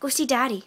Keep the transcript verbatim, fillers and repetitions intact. Go see Daddy.